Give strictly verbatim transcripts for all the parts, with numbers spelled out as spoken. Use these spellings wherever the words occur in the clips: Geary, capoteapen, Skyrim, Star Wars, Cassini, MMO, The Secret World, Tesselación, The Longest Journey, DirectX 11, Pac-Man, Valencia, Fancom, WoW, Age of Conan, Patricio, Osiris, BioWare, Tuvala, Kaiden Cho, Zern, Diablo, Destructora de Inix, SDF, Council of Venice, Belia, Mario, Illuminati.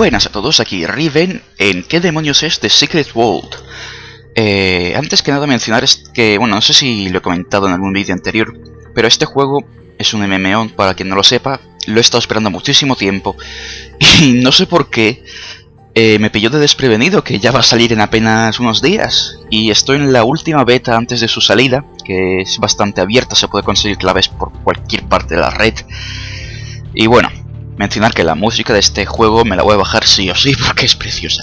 Buenas a todos, aquí Riven en ¿Qué demonios es The Secret World? Eh, antes que nada mencionar es que, bueno, no sé si lo he comentado en algún vídeo anterior, pero este juego es un M M O, para quien no lo sepa, lo he estado esperando muchísimo tiempo y no sé por qué eh, me pilló de desprevenido, que ya va a salir en apenas unos días y estoy en la última beta antes de su salida, que es bastante abierta, se puede conseguir claves por cualquier parte de la red y bueno. Mencionar que la música de este juego me la voy a bajar sí o sí porque es preciosa.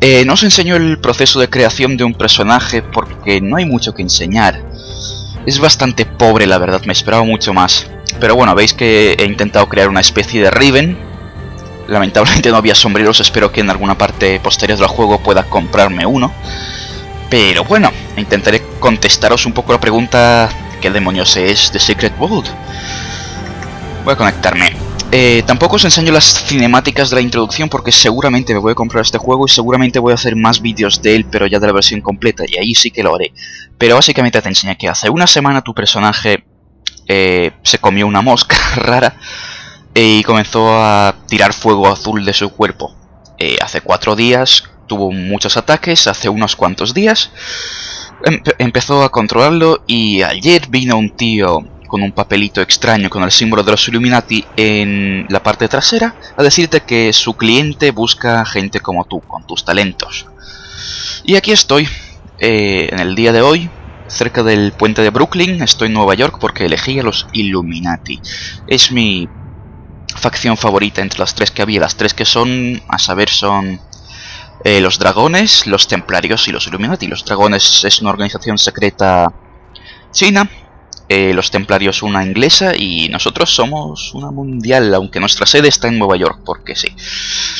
Eh, no os enseño el proceso de creación de un personaje porque no hay mucho que enseñar. Es bastante pobre la verdad, me esperaba mucho más. Pero bueno, veis que he intentado crear una especie de Riven. Lamentablemente no había sombreros, espero que en alguna parte posterior del juego pueda comprarme uno. Pero bueno, intentaré contestaros un poco la pregunta ¿qué demonios es The Secret World? Voy a conectarme. Eh, tampoco os enseño las cinemáticas de la introducción porque seguramente me voy a comprar este juego y seguramente voy a hacer más vídeos de él, pero ya de la versión completa, y ahí sí que lo haré. Pero básicamente te enseña que hace una semana tu personaje eh, se comió una mosca rara y comenzó a tirar fuego azul de su cuerpo. Eh, hace cuatro días tuvo muchos ataques, hace unos cuantos días empe- empezó a controlarlo y ayer vino un tío con un papelito extraño con el símbolo de los Illuminati en la parte trasera a decirte que su cliente busca gente como tú, con tus talentos. Y aquí estoy, eh, en el día de hoy, cerca del puente de Brooklyn, estoy en Nueva York porque elegí a los Illuminati. Es mi facción favorita entre las tres que había, las tres que son, a saber, son eh, los dragones, los templarios y los Illuminati. Los dragones es una organización secreta china. Eh, los templarios una inglesa y nosotros somos una mundial, aunque nuestra sede está en Nueva York, porque sí.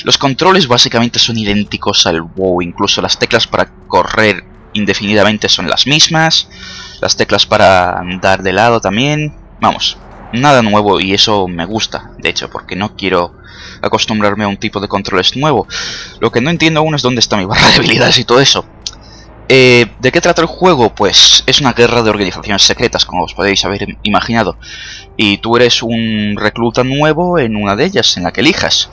Los controles básicamente son idénticos al WoW, incluso las teclas para correr indefinidamente son las mismas, las teclas para andar de lado también, vamos, nada nuevo y eso me gusta, de hecho, porque no quiero acostumbrarme a un tipo de controles nuevo. Lo que no entiendo aún es dónde está mi barra de habilidades y todo eso. Eh, ¿De qué trata el juego? Pues es una guerra de organizaciones secretas, como os podéis haber imaginado. Y tú eres un recluta nuevo en una de ellas, en la que elijas.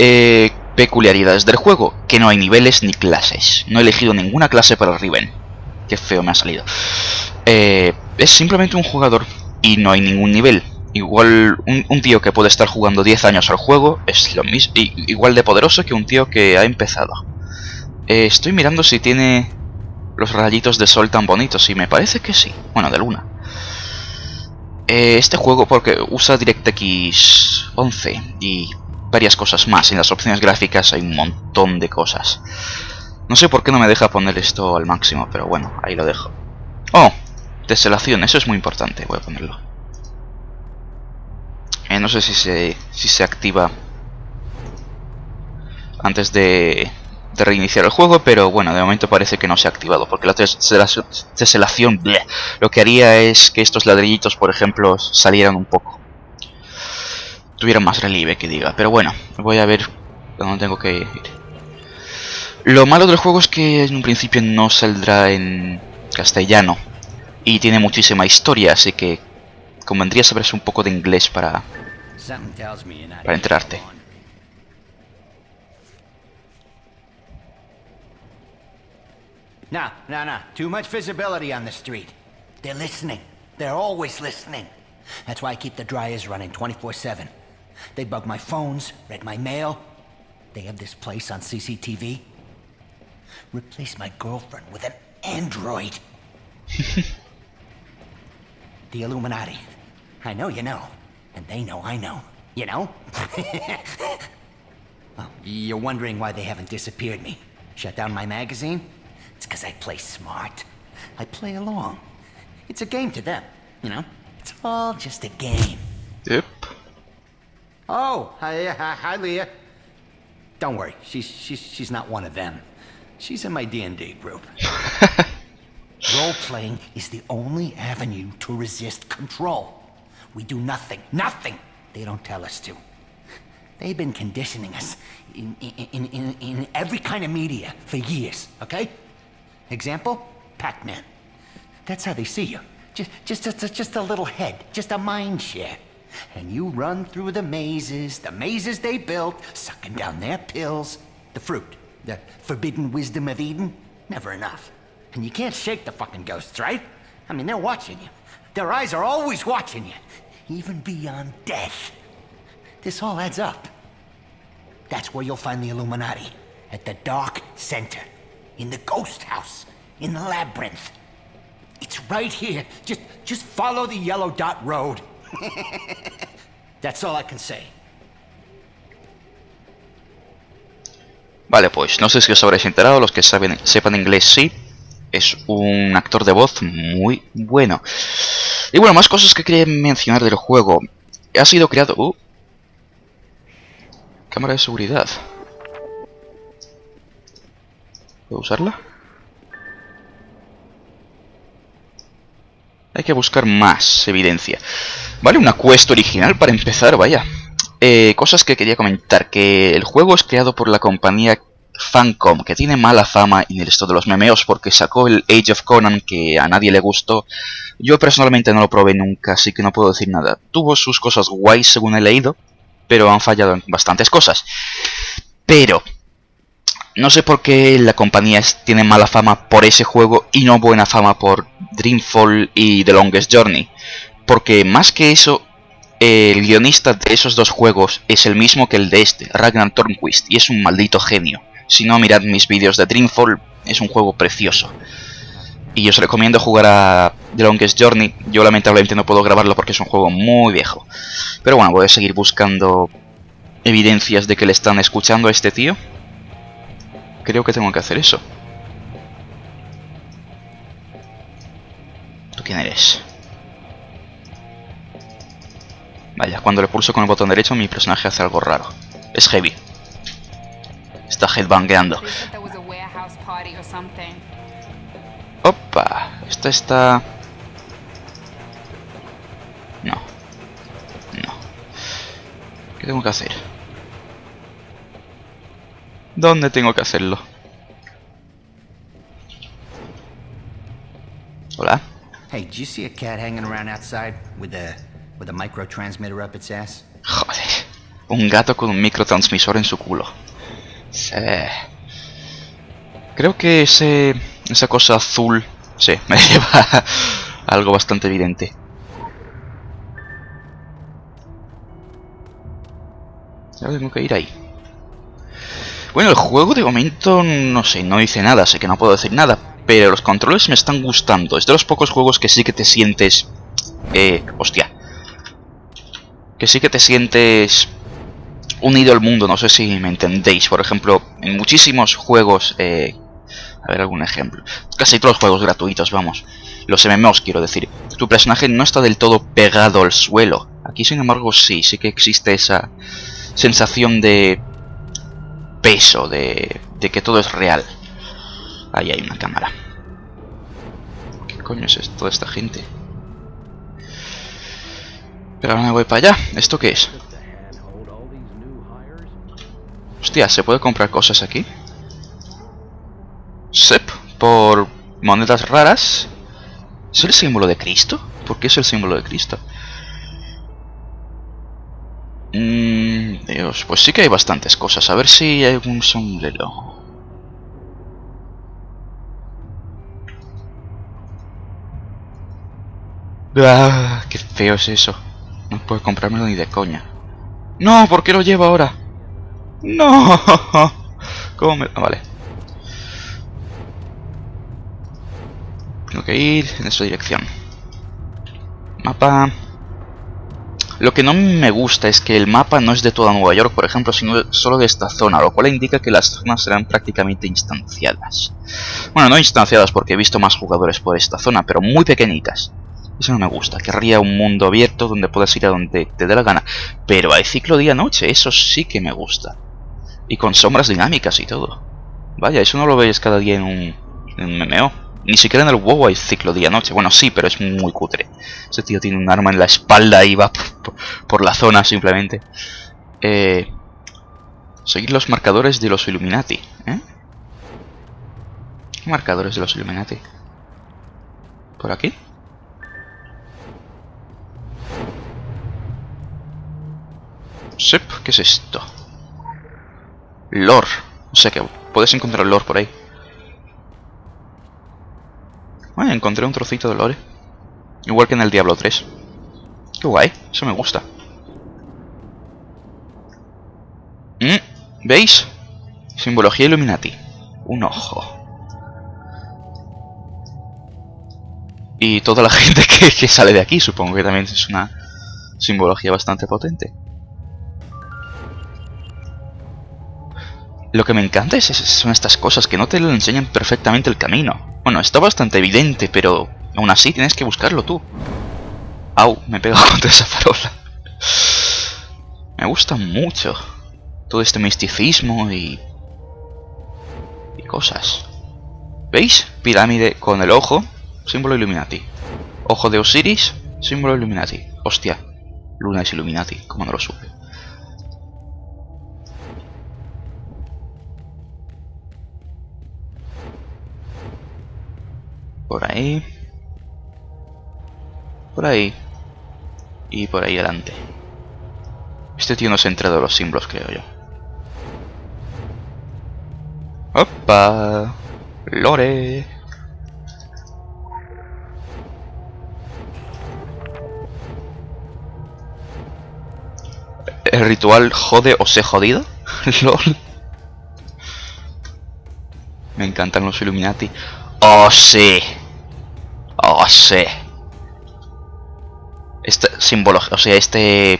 Eh, peculiaridades del juego, que no hay niveles ni clases. No he elegido ninguna clase para Riven. Qué feo me ha salido. Eh, es simplemente un jugador y no hay ningún nivel. Igual un, un tío que puede estar jugando diez años al juego es lo mismo, igual de poderoso que un tío que ha empezado. Eh, estoy mirando si tiene los rayitos de sol tan bonitos, y me parece que sí. Bueno, de luna. Eh, este juego, porque usa DirectX once y varias cosas más. En las opciones gráficas hay un montón de cosas. No sé por qué no me deja poner esto al máximo, pero bueno, ahí lo dejo. Oh, tesselación, eso es muy importante, voy a ponerlo. Eh, no sé si se, si se activa antes de... de reiniciar el juego, pero bueno, de momento parece que no se ha activado, porque la teselación bleh, lo que haría es que estos ladrillitos, por ejemplo, salieran un poco, tuvieran más relieve que diga, pero bueno, voy a ver dónde tengo que ir. Lo malo del juego es que en un principio no saldrá en castellano y tiene muchísima historia, así que convendría saberse un poco de inglés para, para enterarte. Nah, nah, nah. Too much visibility on the street. They're listening. They're always listening. That's why I keep the dryers running twenty-four seven. They bug my phones, read my mail. They have this place on C C T V. Replace my girlfriend with an android. The Illuminati. I know you know. And they know I know. You know? Well, you're wondering why they haven't disappeared me. Shut down my magazine? It's because I play smart. I play along. It's a game to them, you know? It's all just a game. Yep. Oh, hi, hi, hi Leah. Don't worry, she's, she's, she's not one of them. She's in my D and D group. Role-playing is the only avenue to resist control. We do nothing, nothing they don't tell us to. They've been conditioning us in, in, in, in every kind of media for years, okay? Example, Pac-Man. That's how they see you. Just, just, just, just a little head, just a mind share. And you run through the mazes, the mazes they built, sucking down their pills. The fruit, the forbidden wisdom of Eden, never enough. And you can't shake the fucking ghosts, right? I mean, they're watching you. Their eyes are always watching you, even beyond death. This all adds up. That's where you'll find the Illuminati, at the Dark Center, in the Ghost House, in the Labyrinth. It's right here. Just, just follow the yellow dot road. That's all I can say. Vale, pues no sé si os habréis enterado, los que saben, sepan inglés sí, es un actor de voz muy bueno. Y bueno, más cosas que quería mencionar del juego. Ha sido creado... Uh, cámara de seguridad. ¿Puedo usarla? Hay que buscar más evidencia. Vale, una quest original para empezar, vaya. Eh, cosas que quería comentar, que el juego es creado por la compañía Fancom, que tiene mala fama en el estado de los memeos porque sacó el Age of Conan, que a nadie le gustó. Yo personalmente no lo probé nunca, así que no puedo decir nada. Tuvo sus cosas guays según he leído, pero han fallado en bastantes cosas. Pero no sé por qué la compañía tiene mala fama por ese juego y no buena fama por Dreamfall y The Longest Journey, porque más que eso... El guionista de esos dos juegos es el mismo que el de este, Ragnar Tornquist, y es un maldito genio. Si no, mirad mis vídeos de Dreamfall, es un juego precioso. Y os recomiendo jugar a The Longest Journey, yo lamentablemente no puedo grabarlo porque es un juego muy viejo. Pero bueno, voy a seguir buscando evidencias de que le están escuchando a este tío. Creo que tengo que hacer eso. ¿Tú quién eres? Vaya, cuando le pulso con el botón derecho mi personaje hace algo raro. Es heavy. Está headbangueando. Opa, esta está... No. No. ¿Qué tengo que hacer? ¿Dónde tengo que hacerlo? Hola. Hey, did you see a cat hanging around outside with a with a microtransmitter up its ass? Joder, un gato con un microtransmisor en su culo. Sí. Creo que ese, esa cosa azul, sí, me lleva a algo bastante evidente. Ahora tengo que ir ahí. Bueno, el juego de momento, no sé, no dice nada, así que no puedo decir nada. Pero los controles me están gustando. Es de los pocos juegos que sí que te sientes... Eh, hostia. Que sí que te sientes unido al mundo, no sé si me entendéis. Por ejemplo, en muchísimos juegos, eh, a ver algún ejemplo, casi todos los juegos gratuitos, vamos, los M M Os quiero decir, tu personaje no está del todo pegado al suelo. Aquí sin embargo sí, sí que existe esa sensación de peso, de, de que todo es real. Ahí hay una cámara. ¿Qué coño es esto de esta gente? Pero ahora me voy para allá. ¿Esto qué es? Hostia, ¿se puede comprar cosas aquí? Sep, por monedas raras. ¿Es el símbolo de Cristo? ¿Por qué es el símbolo de Cristo? Mm, Dios, pues sí que hay bastantes cosas. A ver si hay algún sombrero. Ah, qué feo es eso. No puedo comprármelo ni de coña. ¡No! ¿Por qué lo llevo ahora? ¡No! ¿Cómo me...? Ah, vale. Tengo que ir en esa dirección. Mapa... Lo que no me gusta es que el mapa no es de toda Nueva York, por ejemplo, sino solo de esta zona, lo cual indica que las zonas serán prácticamente instanciadas. Bueno, no instanciadas porque he visto más jugadores por esta zona, pero muy pequeñitas. Eso no me gusta, querría un mundo abierto donde puedas ir a donde te dé la gana. Pero hay ciclo día-noche, eso sí que me gusta. Y con sombras dinámicas y todo. Vaya, eso no lo veis cada día en un, en un M M O. Ni siquiera en el WoW hay ciclo día-noche. Bueno, sí, pero es muy cutre. Ese tío tiene un arma en la espalda y va por, por la zona simplemente. Eh, seguir los marcadores de los Illuminati. ¿Eh? ¿Qué marcadores de los Illuminati? ¿Por aquí? Sep, ¿qué es esto? Lore. O sea que puedes encontrar lore por ahí. Bueno, encontré un trocito de lore. Igual que en el Diablo tres. Qué guay, eso me gusta. ¿Veis? Simbología Illuminati. Un ojo. Y toda la gente que, que sale de aquí, supongo que también es una simbología bastante potente. Lo que me encanta es, son estas cosas que no te lo enseñan perfectamente el camino. Bueno, está bastante evidente, pero aún así tienes que buscarlo tú. Au, me he pegado contra esa farola. Me gusta mucho todo este misticismo y... y cosas. ¿Veis? Pirámide con el ojo, símbolo Illuminati. Ojo de Osiris, símbolo Illuminati. Hostia, Luna es Illuminati, como no lo supe. Por ahí. Por ahí. Y por ahí adelante. Este tío no se ha enterado de los símbolos, creo yo. ¡Opa! ¡Lore! ¿El ritual jode o se jodido? ¡Lol! Me encantan los Illuminati. ¡Oh, sí! ¡Oh, sí! Este símbolo, o sea, este...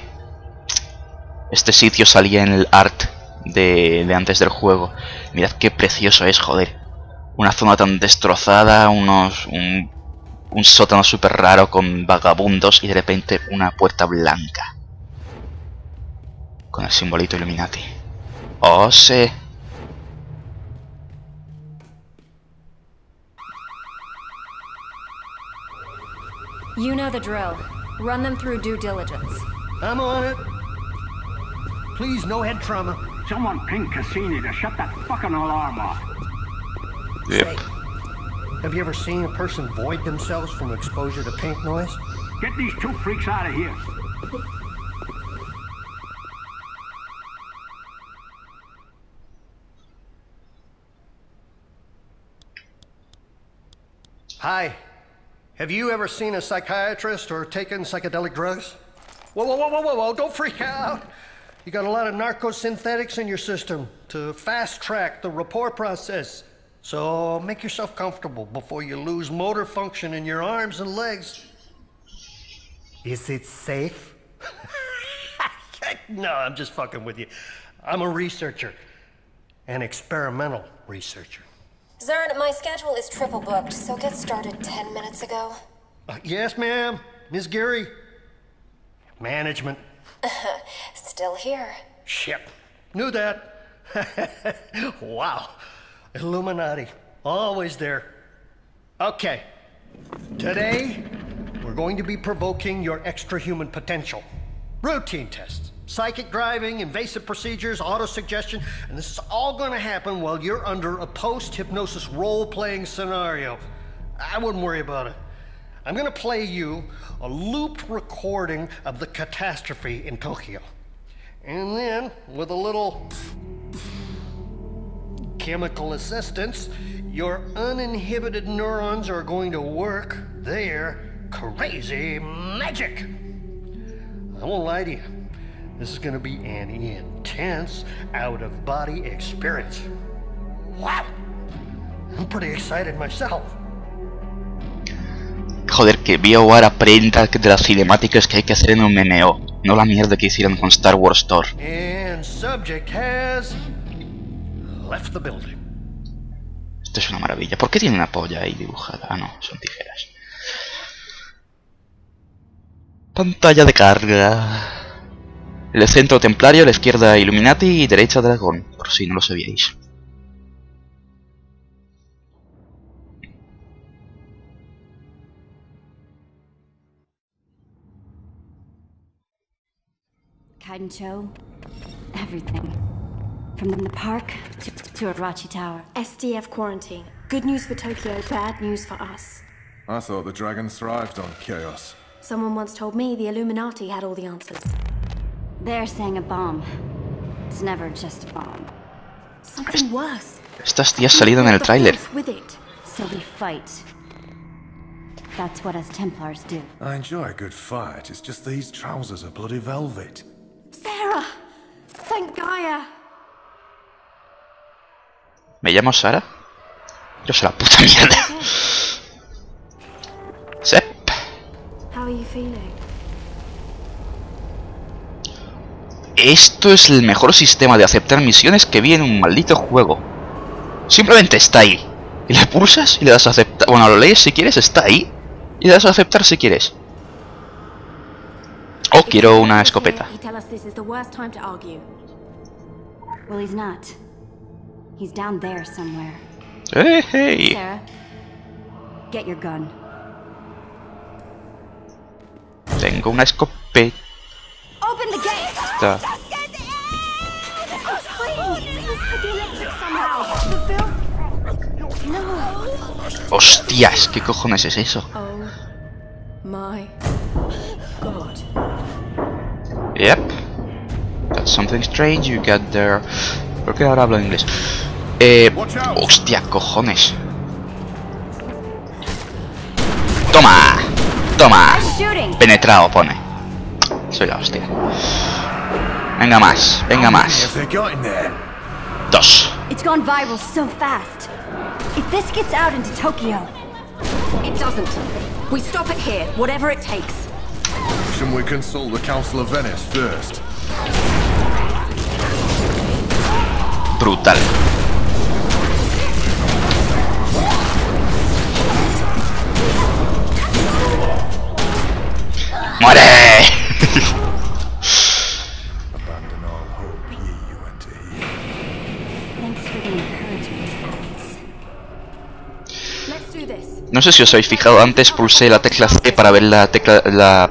Este sitio salía en el art de, de antes del juego. Mirad qué precioso es, joder. Una zona tan destrozada, unos un, un sótano súper raro con vagabundos y de repente una puerta blanca. Con el simbolito Illuminati. ¡Oh, sí! You know the drill. Run them through due diligence. I'm on it. Please, no head trauma. Someone ping Cassini to shut that fucking alarm off. Yep. Say, have you ever seen a person void themselves from exposure to pink noise? Get these two freaks out of here. Hi. Have you ever seen a psychiatrist or taken psychedelic drugs? Whoa, whoa, whoa, whoa, whoa, whoa, don't freak out. You got a lot of narcosynthetics in your system to fast-track the rapport process. So make yourself comfortable before you lose motor function in your arms and legs. Is it safe? No, I'm just fucking with you. I'm a researcher. An experimental researcher. Zern, my schedule is triple booked, so get started ten minutes ago. Uh, yes, ma'am. Miss Geary. Management. Still here. Shit. Knew that. Wow. Illuminati. Always there. Okay. Today, we're going to be provoking your extra-human potential. Routine tests. Psychic driving, invasive procedures, auto-suggestion. And this is all going to happen while you're under a post-hypnosis role-playing scenario. I wouldn't worry about it. I'm going to play you a loop recording of the catastrophe in Tokyo. And then, with a little chemical assistance, your uninhibited neurons are going to work their crazy magic. I won't lie to you. This is going to be an intense, out-of-body experience. Wow! I'm pretty excited myself. Joder, que BioWare aprenda de las cinemáticas que hay que hacer en un M M O, no la mierda que hicieron con Star Wars Thor. Esto es una maravilla. ¿Por qué tiene una polla ahí dibujada? Ah, no, son tijeras. Pantalla de carga. El centro templario, la izquierda Illuminati y derecha dragón, por si no lo sabíais. Kaiden Cho, everything. From the park to, to Arachi Tower. S D F quarantine. Good news for Tokyo, bad news for us. I thought the dragons thrived on chaos. Someone once told me the Illuminati had all the answers. Estas tías salieron en el tráiler. That's what us Templars do. I enjoy a good fight. It's just these trousers are bloody velvet. Sarah, thank Gaia. Me llamo Sara. Yo soy la puta mierda. Sep. How are you feeling? Esto es el mejor sistema de aceptar misiones que vi en un maldito juego. Simplemente está ahí. Y le pulsas y le das a aceptar. Bueno, lo lees si quieres, está ahí. Y le das a aceptar si quieres. Oh, quiero una escopeta. Hey, hey. Tengo una escopeta. Hostias, ¿qué cojones es eso? Yep. That's something strange you got there. ¿Por qué ahora hablo en inglés? Eh. Hostia, cojones. Toma. Toma. Penetrado, pone. Soy la hostia. Venga más, venga más. Dos. It's gone viral so fast. If this gets out into Tokyo, it doesn't. We stop it here, whatever it takes. Shouldn't we consult the Council of Venice first? Brutal. Muere. No sé si os habéis fijado, antes pulsé la tecla C para ver la tecla, la,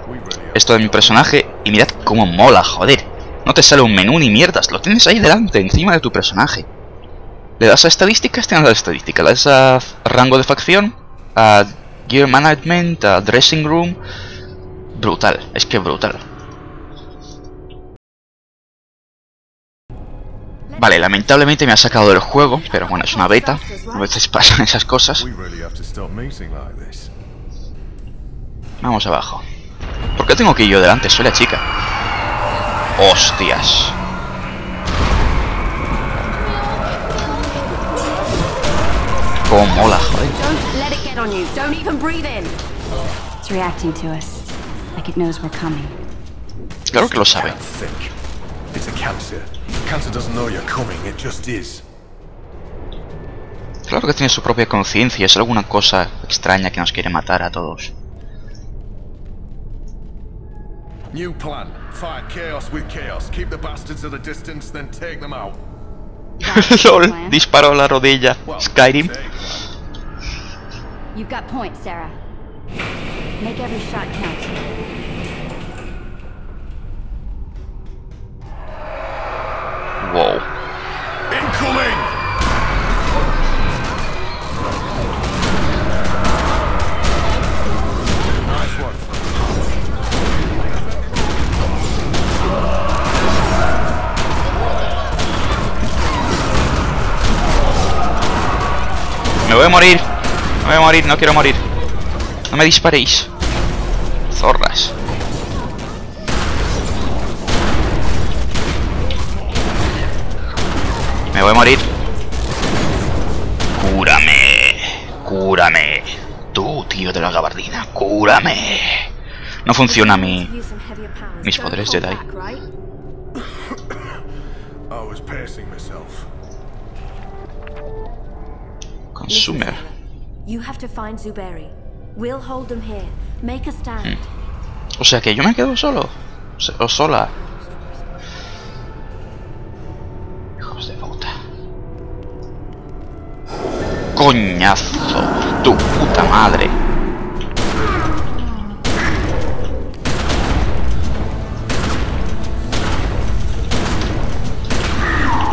esto de mi personaje, y mirad cómo mola, joder. No te sale un menú ni mierdas, lo tienes ahí delante, encima de tu personaje. Le das a estadísticas, tienes la estadística, le das a rango de facción, a gear management, a dressing room. Brutal, es que brutal. Vale, lamentablemente me ha sacado del juego, pero bueno, es una beta. A veces pasan esas cosas. Vamos abajo. ¿Por qué tengo que ir yo delante? Soy la chica. Hostias. Cómo mola, joder. Claro que lo sabe. Claro que tiene su propia conciencia, es alguna cosa extraña que nos quiere matar a todos. LOL, disparo a la rodilla. Skyrim. Wow. Me voy a morir. Me voy a morir, no quiero morir. No me disparéis. Zorras. Me voy a morir. Cúrame. Cúrame. Tú, tío de la gabardina. Cúrame. No funciona mi... mis poderes Jedi. Consumer. Hmm. O sea que yo me quedo solo. O sola. Coñazo, tu puta madre.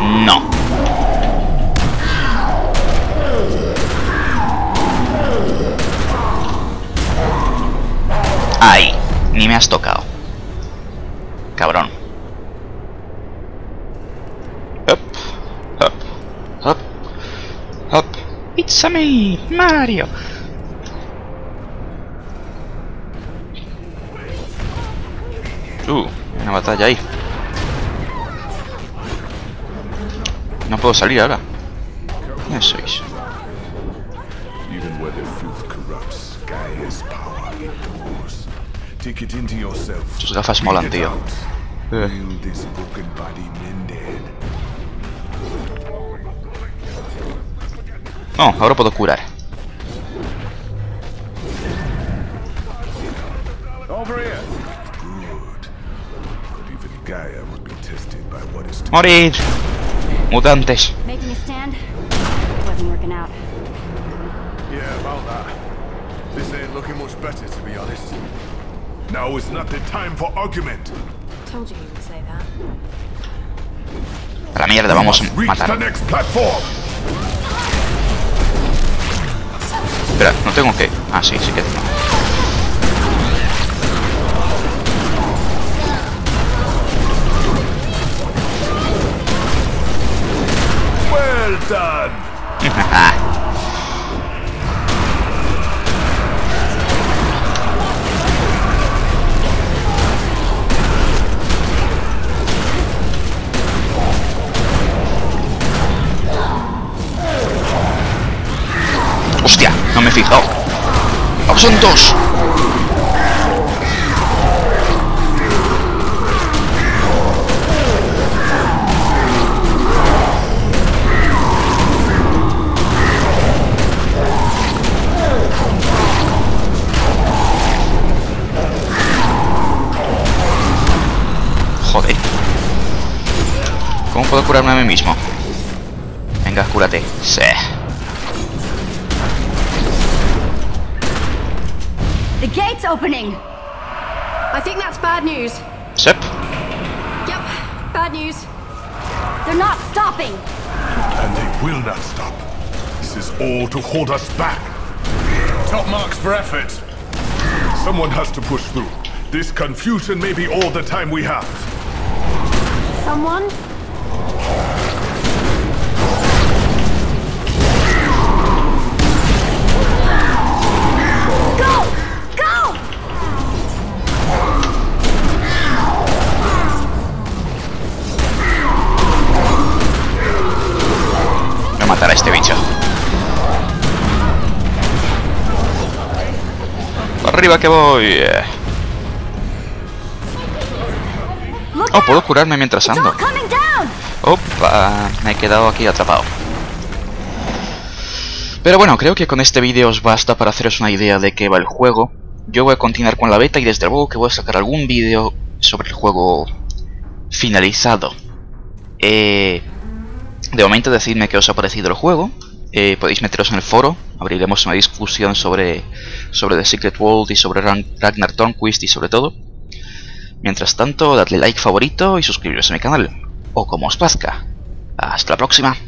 No. Ay, ni me has tocado. Cabrón. ¡It's a me, Mario! Uh, hay una batalla ahí. No puedo salir ahora. ¿Quién sois? Sus gafas molan, tío. Eh. No, ahora puedo curar. ¡Morir! Mutantes. A la mierda, vamos a matar. Espera, no tengo que... Ah, sí, sí que tengo. Well done. Hostia, no me he fijado. ¡Vamos, son dos! Joder. ¿Cómo puedo curarme a mí mismo? Venga, cúrate. Sí. The gate's opening. I think that's bad news. Yep. Yep. Bad news. They're not stopping. And they will not stop. This is all to hold us back. Top marks for effort. Someone has to push through. This confusion may be all the time we have. Someone? Matar a este bicho. Para arriba que voy. Oh, puedo curarme mientras ando. Opa, me he quedado aquí atrapado. Pero bueno, creo que con este vídeo os basta para haceros una idea de qué va el juego. Yo voy a continuar con la beta y desde luego que voy a sacar algún vídeo sobre el juego finalizado. Eh... De momento decidme qué os ha parecido el juego, eh, podéis meteros en el foro, abriremos una discusión sobre, sobre The Secret World y sobre Ragnar Tornquist y sobre todo. Mientras tanto, dadle like, favorito y suscribiros a mi canal, o como os plazca. Hasta la próxima.